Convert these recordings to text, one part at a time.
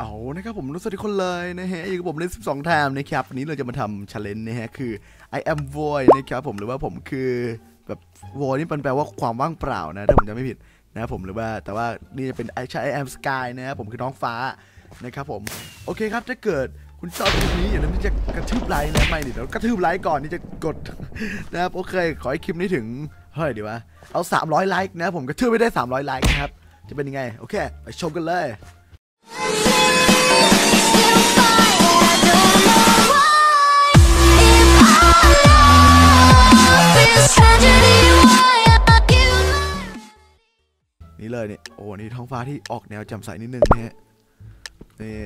เอานะครับผมรู้สึกทุกคนเลยนะฮะอยู่กับผมใน12ไทม์นะครับวันนี้เราจะมาทำ challenge นะฮะคือ I am void นะครับผมหรือว่าผมคือแบบ void นี่มันแปลว่าความว่างเปล่านะถ้าผมจำไม่ผิดนะครับผมหรือว่าแต่ว่านี่จะเป็น I am sky นะครับผมคือน้องฟ้านะครับผมโอเคครับถ้าเกิดคุณชอบคลิปนี้อย่าลืมที่จะกระทืบไลค์นะไม่ดิเรากระทืบไลค์ก่อนที่จะกดนะครับโอเคขอให้คลิปนี้ถึงเฮ้ยเดี๋ยววะเอา300ไลค์นะผมกระทืบไม่ได้300ไลค์นะครับจะเป็นยังไงโอเคไปชมกันเลยนี่เลยเนี่ยโอ้นี่ท้องฟ้าที่ออกแนวแจ่มใสนิดนึงนะฮะนี่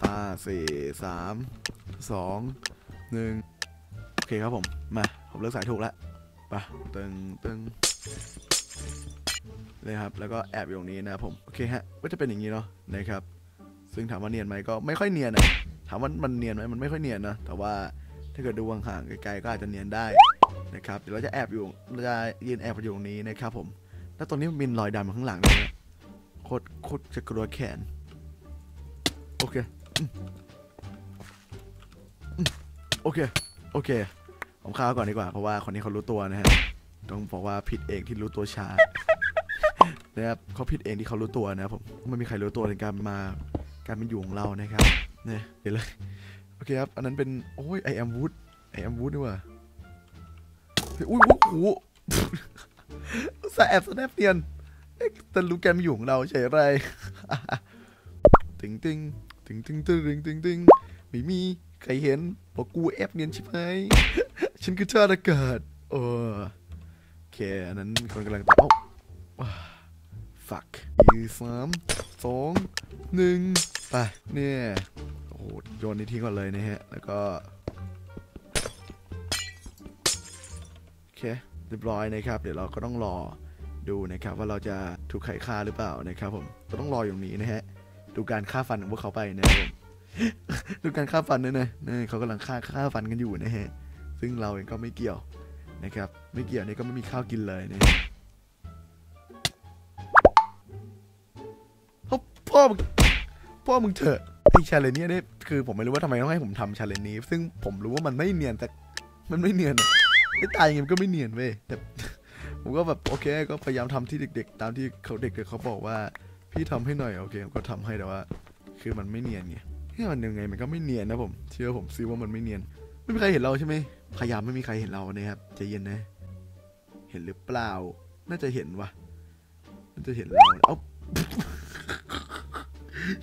5 4 3 2 1โอเคครับผมมาผมเลือกสายถูกแล้วไปตึงเลยครับแล้วก็แอบอยู่ตรงนี้นะผมโอเคฮะก็จะเป็นอย่างนี้เนาะนะครับซึ่งถามว่าเนียนไหมก็ไม่ค่อยเนียนนะถามว่ามันเนียนไหมมันไม่ค่อยเนียนนะแต่ว่าถ้าเกิดดูห่างๆไกลๆก็อาจจะเนียนได้นะครับเดี๋ยวเราจะแอบอยู่เราจะยืนแอบอยู่ตรงนี้นะครับผมแล้วตรงนี้มันมีรอยดำข้างหลังเลยโคตรจะกลัวแขนโอเคโอเคผมข้าวก่อนดีกว่าเพราะว่าคนนี้เขารู้ตัวนะฮะต้องบอกว่าผิดเองที่รู้ตัวช้านะครับเขาผิดเองที่เขารู้ตัวนะครับผมไม่มีใครรู้ตัวในการเป็นอยู่ของเรานะครับเนี่ยเดี๋ยวเลยโอเคครับอันนั้นเป็นโอ้ยI am wood ดีกว่าอุ้ยโอ้โหสายแอบสแนปเนียนแต่รู้แกไม่อยู่ของเราใช่ไรตึงไม่มีใครเห็นบอกกูแอบเนียนใช่ไหมฉันคือเจ้าอากาศโอเคอันนั้นคนกำลังตอบฝัก3 2 1ไปเนี่ยโอ้โยนนี่ทิ้งก่อนเลยนะฮะแล้วก็โอเคเรียบร้อยนะครับเดี๋ยวเราก็ต้องรอดูนะครับว่าเราจะถูกใครฆ่าหรือเปล่านะครับผมก็ต้องรออย่างนี้นะฮะดูการฆ่าฟันของพวกเขาไปนะผมดูการฆ่าฟันเนี่ยนี่เขากำลังฆ่าฟันกันอยู่นะฮะซึ่งเราเองก็ไม่เกี่ยวนะครับไม่เกี่ยวนี่ก็ไม่มีข้าวกินเลยเนี่ยพ่อมึงเถอะไอ้ชาเลนจ์เนี่ยคือผมไม่รู้ว่าทำไมต้องให้ผมทำชาเลนจ์นี้ซึ่งผมรู้ว่ามันไม่เนียนแต่มันไม่เนียนไอ้ตายเงี้ยก็ไม่เนียนเว้ยแต่ผมก็แบบโอเคก็พยายามทำที่เด็กๆตามที่เขาเด็กๆเขาบอกว่าพี่ทำให้หน่อยโอเคผมก็ทำให้แต่ว่าคือมันไม่เนียนไงเนี่ยมันยังไงมันก็ไม่เนียนนะผมเชื่อผมซิว่ามันไม่เนียนไม่มีใครเห็นเราใช่ไหมพยายามไม่มีใครเห็นเรานะครับใจเย็นนะเห็นหรือเปล่าน่าจะเห็นวะน่าจะเห็นเราเอ้า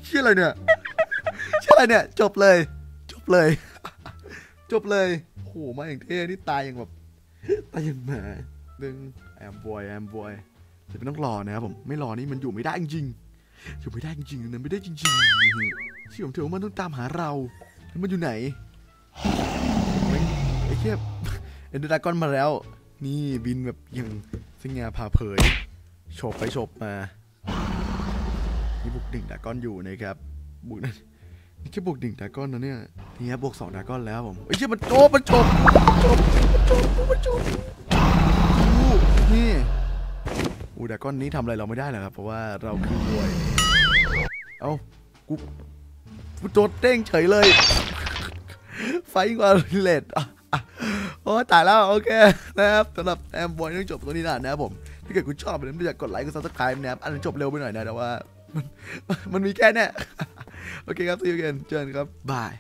เชื่ออะไรเนี่ยจบเลยโอ้โหมาอย่างเท่นี่ตายอย่างแบบตายอย่างหมาดึงแอมบอยจะเป็นต้องรอนะครับผมไม่รอนี่มันอยู่ไม่ได้จริงอยู่ไม่ได้จริงนะไม่ได้จริงๆที่ผมเชื่อว่ามันต้องตามหาเราแล้วมันอยู่ไหนไอ้เทียบเอ็นเดอร์ดรากอนมาแล้วนี่บินแบบอย่างสง่าผ่าเผยโฉบไปโฉบมานี่บวก1ดรากอนอยู่นะครับบวกนั้นนี่แค่บวก1ดรากอนนะเนี่ยนี่ครับบวก2ดรากอนแล้วผมไอ้เชี่ยมันจบนี่อูดรากอนนี้ทำอะไรเราไม่ได้หรอกครับเพราะว่าเราคือรวยเอ้ากูโดนเต้งเฉยเลยไฟกว่าเลดโอ้ตายแล้วโอเคนะครับสำหรับแอมบอยต้องจบตรงนี้นะนะครับผมถ้าเกิดคุณชอบอย่าลืมที่จะกดไลค์กด subscribe นะครับอันนี้จบเร็วไปหน่อยนะแต่ว่ามันมีแค่นี้โอเคครับSee you againเจอกันครับบาย